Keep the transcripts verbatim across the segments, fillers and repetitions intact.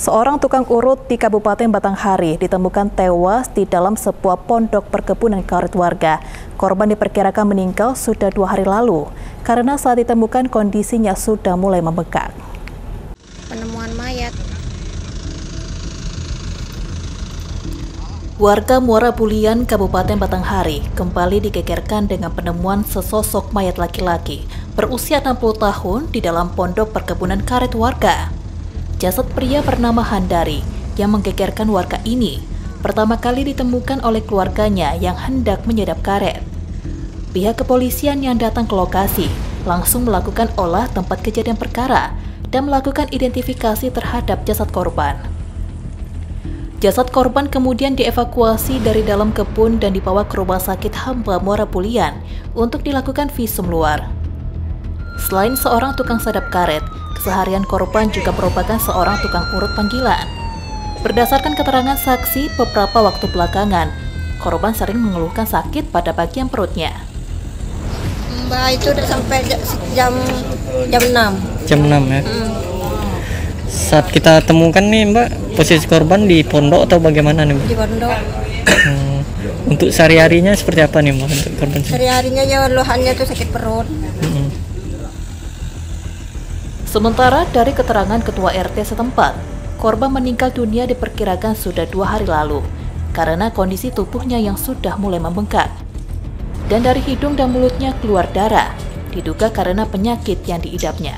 Seorang tukang urut di Kabupaten Batanghari ditemukan tewas di dalam sebuah pondok perkebunan sawit warga. Korban diperkirakan meninggal sudah dua hari lalu karena saat ditemukan kondisinya sudah mulai membengkak. Penemuan mayat. Warga Muara Bulian, Kabupaten Batanghari kembali digegerkan dengan penemuan sesosok mayat laki-laki berusia enam puluh tahun di dalam pondok perkebunan karet warga. Jasad pria bernama Handari yang menggegerkan warga ini pertama kali ditemukan oleh keluarganya yang hendak menyedap karet. Pihak kepolisian yang datang ke lokasi langsung melakukan olah tempat kejadian perkara dan melakukan identifikasi terhadap jasad korban. Jasad korban kemudian dievakuasi dari dalam kebun dan dibawa ke Rumah Sakit Hamba Muara Bulian untuk dilakukan visum luar. Selain seorang tukang sadap karet, keseharian korban juga merupakan seorang tukang urut panggilan. Berdasarkan keterangan saksi, beberapa waktu belakangan, korban sering mengeluhkan sakit pada bagian perutnya. Mbak itu udah sampai jam, jam enam. Jam enam ya? Hmm. Saat kita temukan nih Mbak, posisi korban di pondok atau bagaimana nih Mbak? Di pondok. Untuk sehari-harinya seperti apa nih Mbak untuk korban? Sehari-harinya ya keluhannya itu sakit perut. Mm-hmm. Sementara dari keterangan ketua R T setempat, korban meninggal dunia diperkirakan sudah dua hari lalu karena kondisi tubuhnya yang sudah mulai membengkak. Dan dari hidung dan mulutnya keluar darah, diduga karena penyakit yang diidapnya.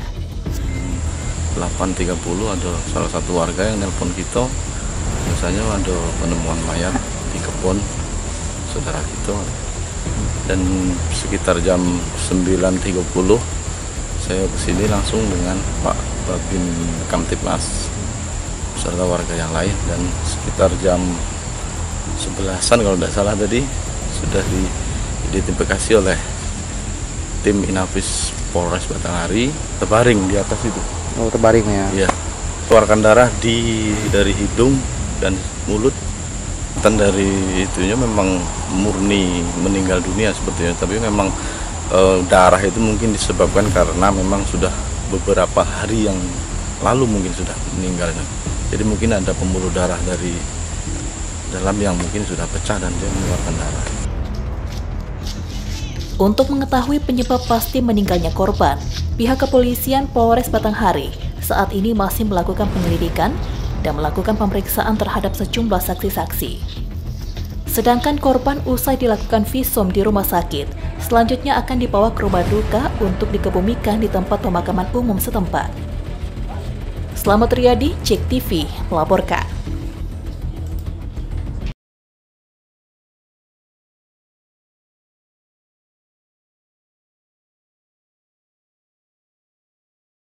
delapan tiga puluh ada salah satu warga yang nelpon kita, biasanya ada penemuan mayat di kebun saudara kita, dan sekitar jam sembilan tiga puluh saya kesini langsung dengan Pak Babin Kamtibmas beserta warga yang lain, dan sekitar jam sebelasan kalau tidak salah tadi sudah diidentifikasi oleh tim Inafis Polres Batanghari terbaring di atas itu. Oh, terbaring ya? Iya, keluarkan darah di dari hidung dan mulut, dan dari itunya memang murni meninggal dunia sepertinya, tapi memang e, darah itu mungkin disebabkan karena memang sudah beberapa hari yang lalu mungkin sudah meninggalnya, jadi mungkin ada pembuluh darah dari dalam yang mungkin sudah pecah dan dia mengeluarkan darah. Untuk mengetahui penyebab pasti meninggalnya korban, pihak kepolisian Polres Batanghari saat ini masih melakukan penyelidikan dan melakukan pemeriksaan terhadap sejumlah saksi-saksi. Sedangkan korban usai dilakukan visum di rumah sakit, selanjutnya akan dibawa ke rumah duka untuk dikebumikan di tempat pemakaman umum setempat. Selamat Riyadi, Cek T V melaporkan.